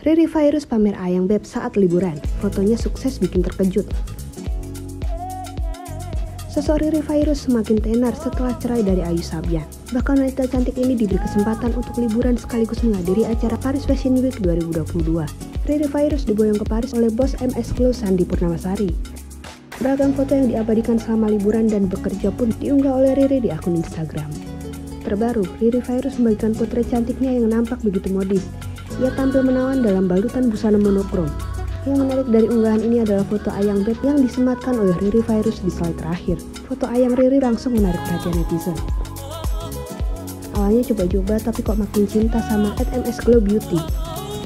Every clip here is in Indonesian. Ririe Fairuz pamer ayang beb saat liburan, fotonya sukses bikin terkejut. Sosok Ririe Fairuz semakin tenar setelah cerai dari Ayus Sabyan. Bahkan wanita cantik ini diberi kesempatan untuk liburan sekaligus menghadiri acara Paris Fashion Week 2022. Ririe Fairuz diboyong ke Paris oleh bos MS Glow Sandi Purnamasari. Beragam foto yang diabadikan selama liburan dan bekerja pun diunggah oleh Ririe di akun Instagram. Terbaru, Ririe Fairuz membagikan potret cantiknya yang nampak begitu modis. Ia tampil menawan dalam balutan busana monokrom. Yang menarik dari unggahan ini adalah foto ayang beb yang disematkan oleh Ririe Fairuz di slide terakhir. Foto ayang Ririe langsung menarik perhatian netizen. Awalnya coba-coba tapi kok makin cinta sama MS Glow Beauty.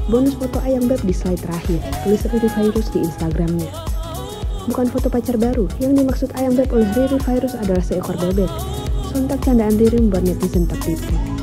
Bonus foto ayang beb di slide terakhir, tulis Ririe Fairuz di Instagramnya. Bukan foto pacar baru, yang dimaksud ayang beb oleh Ririe Fairuz adalah seekor bebek. Sontak candaan Ririe membuat netizen tertipu.